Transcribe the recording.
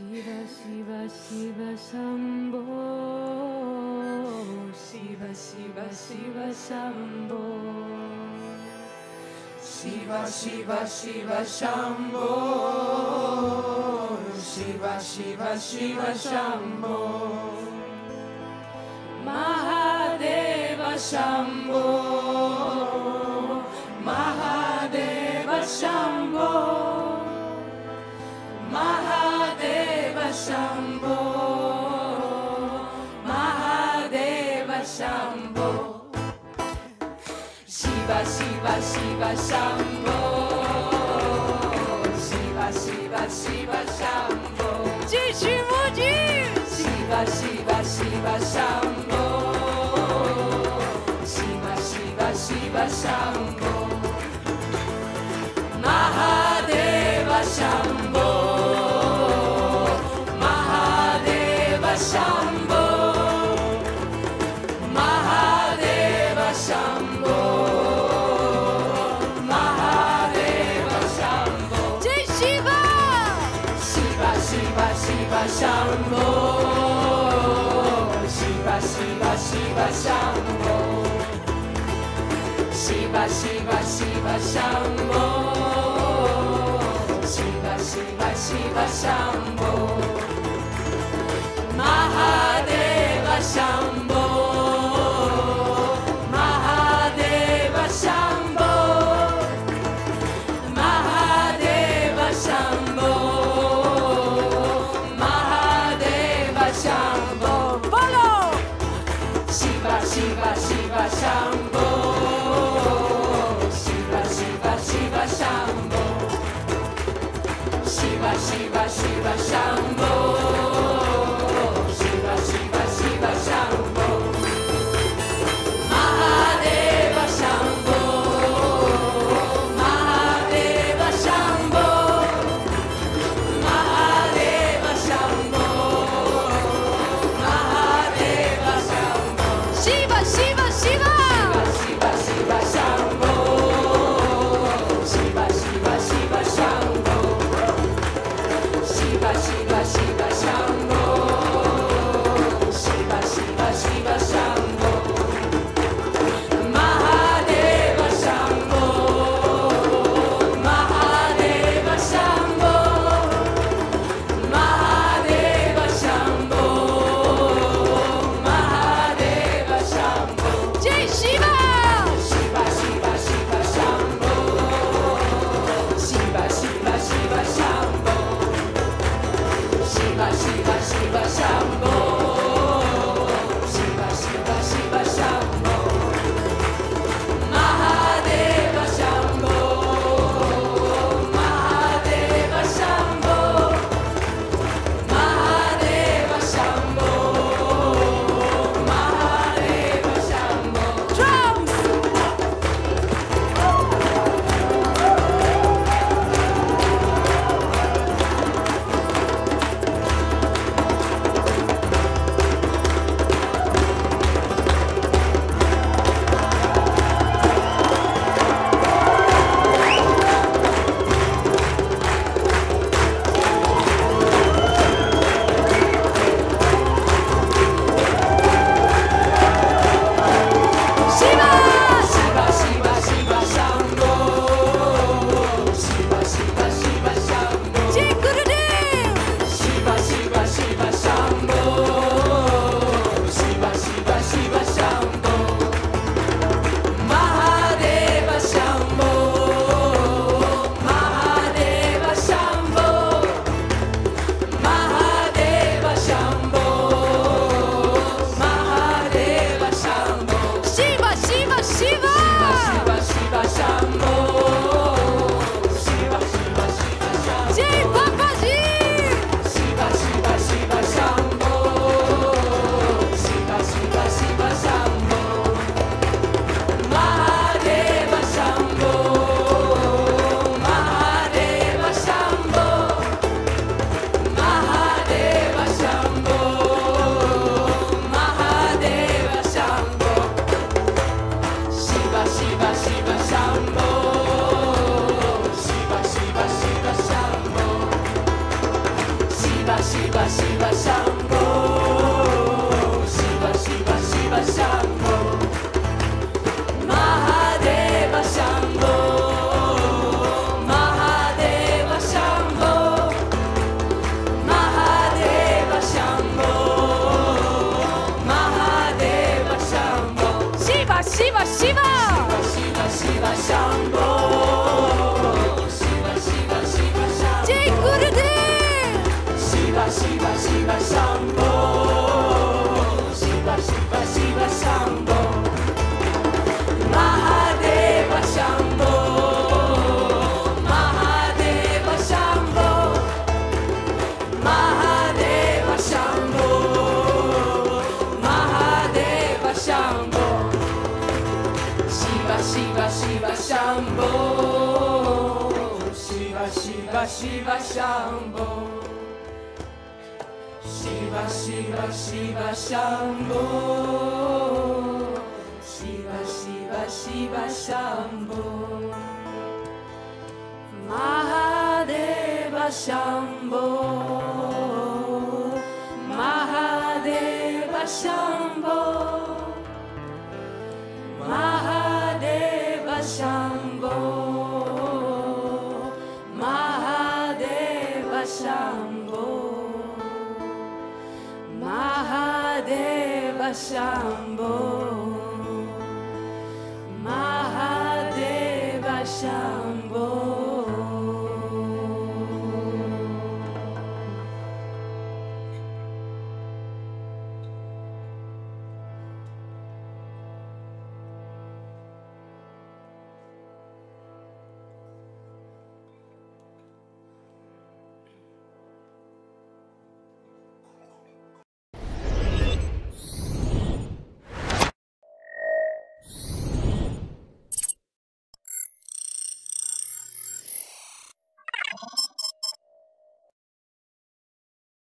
Shiva, Shiva, Shiva Shambo. Shiva, Shiva, Shiva Shambo. Shiva, Shiva, Shiva Shambo. Shiva, Shiva, Shiva Shambo. Mahadeva Shambo. Mahadeva Shambo. Shambo, Mahadeva Shambo. Shiva, Shiva, Shiva Shambo. Shiva, Shiva, Shiva Shambo. Shiva, Shiva, Shiva Shambo. Shiva, Shiva, Shiva Shambo. Mahadeva Shambo. Shambo, Mahadeva Shambo, Mahadeva Shambo. Jai Shiva, Shiva, Shiva, Shiva Shambo, Shiva, Shiva, Shiva Shambo, Shiva, Shiva, Shiva Shambo, Shiva, Shiva, Shiva Shambo. Mahadeva Shambo, Mahadeva Shambo, Mahadeva Shambo, Mahadeva Shambo. Bolo! Shiva, Shiva, Shiva Shambo, Shiva, Shiva, Shiva Shambo, Shiva, Shiva, Shiva Shambo. Shiva, Shiva, Shiva. Shiva, Shiva Shambo. Shiva, Shiva, Shiva Shambo. Shiva, Shiva, Shiva Shambo. Mahadeva Shambo. Mahadeva Shambo. Mahadeva Shambo. Shambo, Mahadeva Shambo.